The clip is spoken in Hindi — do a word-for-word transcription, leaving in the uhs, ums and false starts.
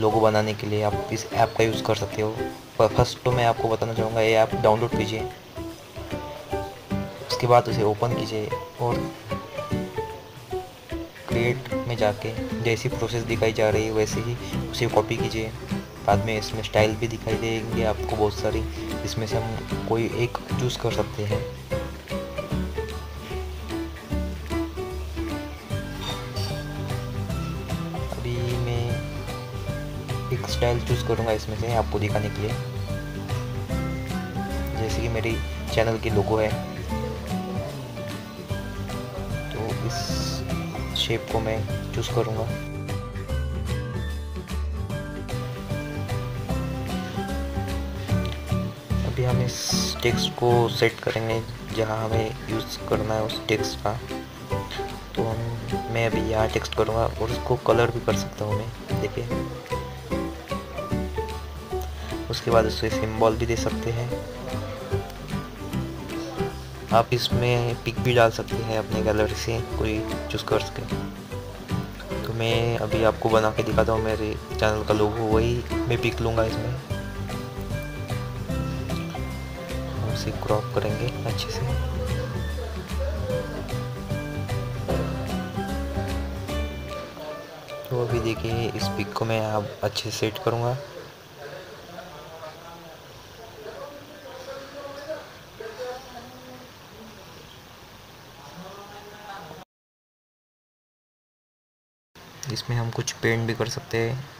लोगो बनाने के लिए आप इस ऐप का यूज़ कर सकते हो। पर फर्स्ट तो मैं आपको बताना चाहूँगा, ये ऐप डाउनलोड कीजिए, उसके बाद उसे ओपन कीजिए और क्रिएट में जाके जैसी प्रोसेस दिखाई जा रही है वैसे ही उसे कॉपी कीजिए। बाद में इसमें स्टाइल भी दिखाई देंगे आपको बहुत सारी, इसमें से हम कोई एक चूज़ कर सकते हैं। अभी मैं एक स्टाइल चूज़ करूँगा इसमें से आपको दिखाने के लिए, जैसे कि मेरी चैनल के लोगो है, तो इस शेप को मैं चूज़ करूँगा। हम इस टेक्स्ट को सेट करेंगे जहां हमें यूज़ करना है उस टेक्स्ट का, तो हम मैं अभी यहाँ टेक्स्ट करूँगा और उसको कलर भी कर सकता हूँ मैं, देखिए। उसके बाद उसके सिंबल भी दे सकते हैं, आप इसमें पिक भी डाल सकते हैं अपने गैलरी से, कोई चूज़ कर सके। तो मैं अभी आपको बना के दिखाता हूँ मेरे चैनल का लोगो, वही मैं पिक लूँगा। इसमें से क्रॉप करेंगे अच्छे से, तो अभी देखिए इस पिक को मैं अब अच्छे से सेट करूँगा। इसमें हम कुछ पेंट भी कर सकते हैं।